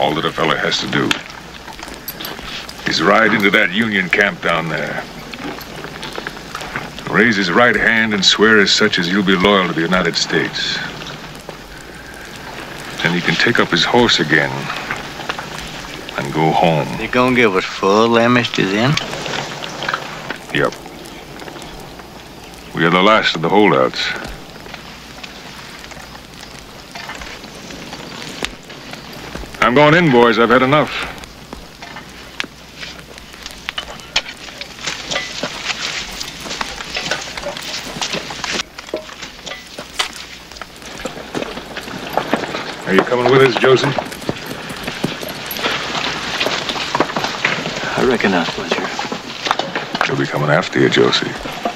all that a fella has to do is ride into that Union camp down there, raise his right hand and swear as such as you'll be loyal to the United States. Then he can take up his horse again and go home. They're gonna give us full amnesty then? Yep. We are the last of the holdouts. I'm going in, boys. I've had enough. Are you coming with us, Josie? I reckon not, Fletcher. He'll be coming after you, Josie.